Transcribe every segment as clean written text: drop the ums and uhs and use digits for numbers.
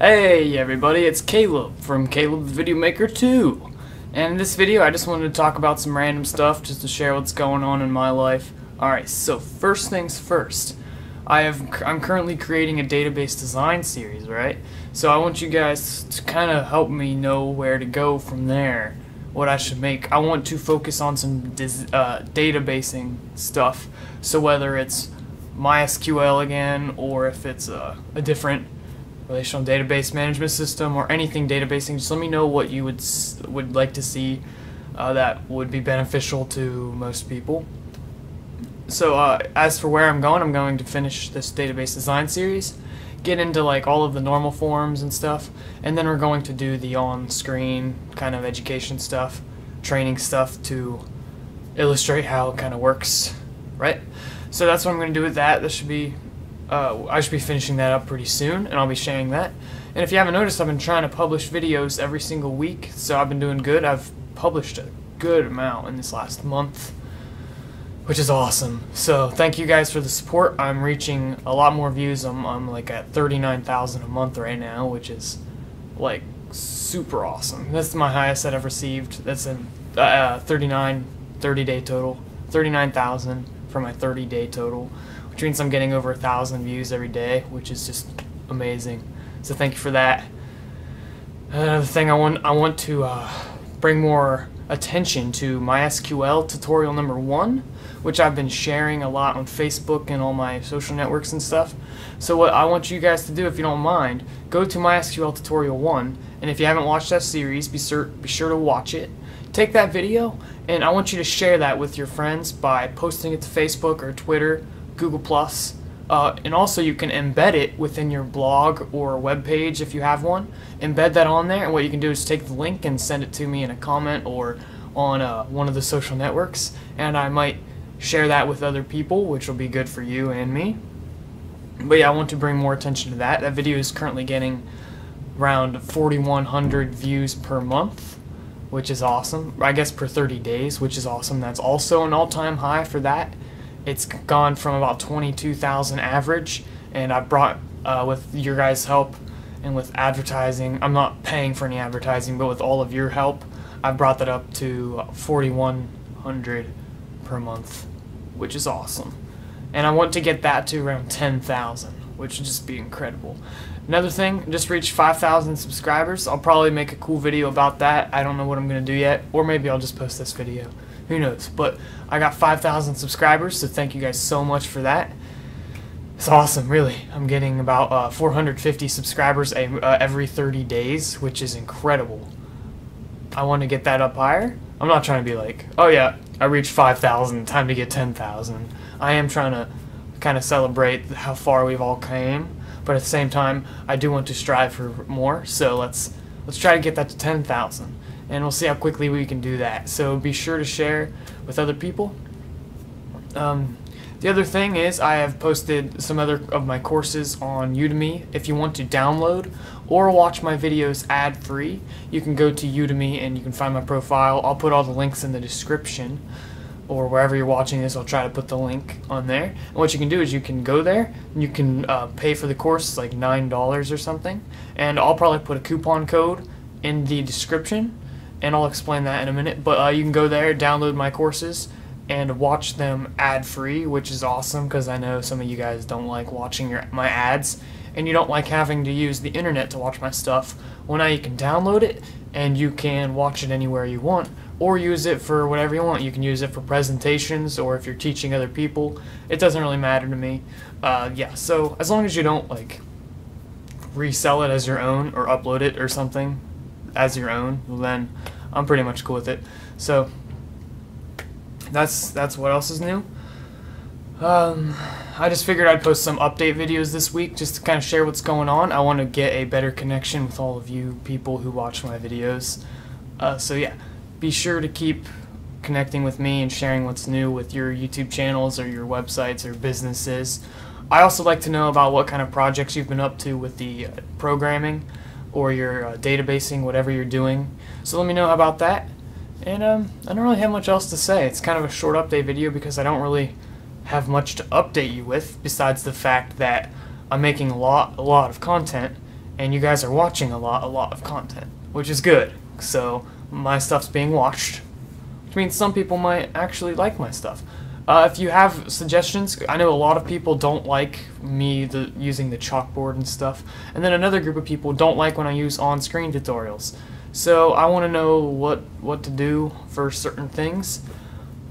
Hey everybody, it's Caleb from Caleb the Video Maker 2, and in this video I just wanted to talk about some random stuff just to share what's going on in my life. Alright, so first things first, I'm currently creating a database design series, right? So I want you guys to kind of help me know where to go from there, what I should make. I want to focus on some databasing stuff, so whether it's MySQL again, or if it's a different relational database management system or anything databasing, just let me know what you would like to see that would be beneficial to most people. So as for where I'm going to finish this database design series, get into like all of the normal forms and stuff, and then we're going to do the on-screen kind of education stuff, training stuff to illustrate how it kind of works, right? So that's what I'm going to do with that. This should be I should be finishing that up pretty soon, and I'll be sharing that. And if you haven't noticed, I've been trying to publish videos every single week, so I've been doing good. I've published a good amount in this last month, which is awesome. So thank you guys for the support. I'm reaching a lot more views. I'm like at 39,000 a month right now, which is like super awesome. That's my highest that I've received. That's in 30-day total, 39,000 for my 30-day total. Which means I'm getting over 1,000 views every day, which is just amazing. So thank you for that. Another thing, I want to bring more attention to MySQL tutorial number 1, which I've been sharing a lot on Facebook and all my social networks and stuff. So what I want you guys to do, if you don't mind, go to MySQL tutorial 1, and if you haven't watched that series, be sure to watch it. Take that video, and I want you to share that with your friends by posting it to Facebook or Twitter, Google+, and also you can embed it within your blog or web page if you have one. Embed that on there, and what you can do is take the link and send it to me in a comment or on one of the social networks, and I might share that with other people, which will be good for you and me. But yeah, I want to bring more attention to that. That video is currently getting around 4,100 views per month, which is awesome. I guess per 30 days, which is awesome. That's also an all-time high for that. It's gone from about 22,000 average, and I brought, with your guys' help and with advertising, I'm not paying for any advertising, but with all of your help, I brought that up to 4,100 per month, which is awesome. And I want to get that to around 10,000, which would just be incredible. Another thing, just reached 5,000 subscribers. I'll probably make a cool video about that. I don't know what I'm going to do yet, or maybe I'll just post this video. Who knows? But I got 5,000 subscribers, so thank you guys so much for that. It's awesome, really. I'm getting about 450 subscribers every 30 days, which is incredible. I want to get that up higher. I'm not trying to be like, oh yeah, I reached 5,000, time to get 10,000. I am trying to kind of celebrate how far we've all came, but at the same time, I do want to strive for more, so let's try to get that to 10,000. And we'll see how quickly we can do that. So be sure to share with other people. The other thing is I have posted some other of my courses on Udemy. If you want to download or watch my videos ad-free, you can go to Udemy and you can find my profile. I'll put all the links in the description, or wherever you're watching this, I'll try to put the link on there. And what you can do is you can go there, and you can pay for the course, like $9 or something, and I'll probably put a coupon code in the description, and I'll explain that in a minute, but you can go there, download my courses, and watch them ad-free, which is awesome, because I know some of you guys don't like watching my ads, and you don't like having to use the internet to watch my stuff. Well, now you can download it, and you can watch it anywhere you want, or use it for whatever you want. You can use it for presentations, or if you're teaching other people. It doesn't really matter to me. Yeah, so as long as you don't, like, resell it as your own, or upload it or something, as your own, well then I'm pretty much cool with it. So that's what else is new. I just figured I'd post some update videos this week just to kind of share what's going on. I want to get a better connection with all of you people who watch my videos. So yeah, be sure to keep connecting with me and sharing what's new with your YouTube channels or your websites or businesses. I also like to know about what kind of projects you've been up to with the programming, or your databasing, whatever you're doing. So let me know about that. And I don't really have much else to say. It's kind of a short update video because I don't really have much to update you with, besides the fact that I'm making a lot of content, and you guys are watching a lot of content, which is good. So my stuff's being watched, which means some people might actually like my stuff. If you have suggestions, I know a lot of people don't like me using the chalkboard and stuff, and then another group of people don't like when I use on-screen tutorials. So I want to know what to do for certain things.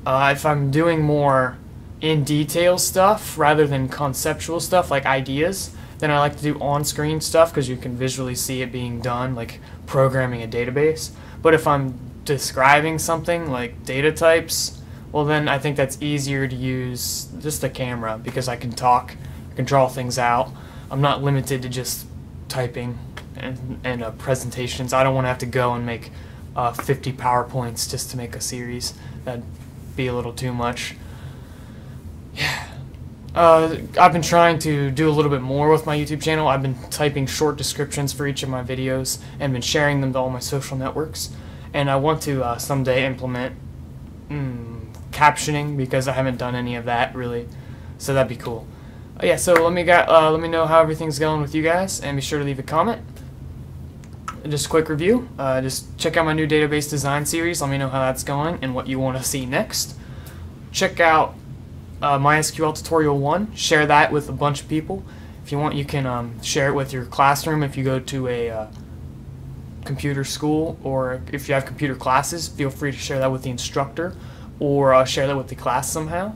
If I'm doing more in detail stuff rather than conceptual stuff like ideas, then I like to do on-screen stuff because you can visually see it being done, like programming a database. But if I'm describing something like data types, well then I think that's easier to use just the camera because I can talk, I can draw things out. I'm not limited to just typing and presentations. I don't want to have to go and make 50 PowerPoints just to make a series. That'd be a little too much. Yeah. I've been trying to do a little bit more with my YouTube channel. I've been typing short descriptions for each of my videos and been sharing them to all my social networks. And I want to someday implement captioning because I haven't done any of that really. So that'd be cool. Yeah, so let me know how everything's going with you guys, and be sure to leave a comment. And just a quick review. Just check out my new database design series. Let me know how that's going and what you want to see next. Check out MySQL Tutorial 1, share that with a bunch of people. If you want, you can share it with your classroom if you go to a computer school, or if you have computer classes, feel free to share that with the instructor, or share that with the class somehow.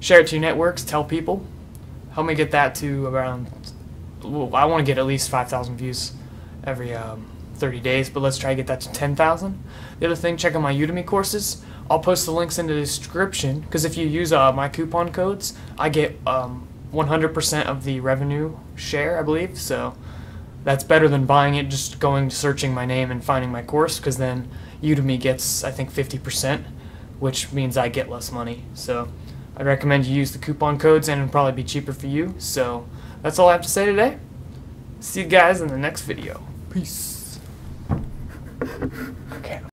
Share it to your networks, tell people. Help me get that to around, well, I want to get at least 5,000 views every 30 days, but let's try to get that to 10,000. The other thing, check out my Udemy courses. I'll post the links in the description, because if you use my coupon codes, I get 100% of the revenue share, I believe, so that's better than buying it, just going searching my name and finding my course, because then Udemy gets, I think, 50%, which means I get less money. So I recommend you use the coupon codes, and it'll probably be cheaper for you. So that's all I have to say today. See you guys in the next video. Peace.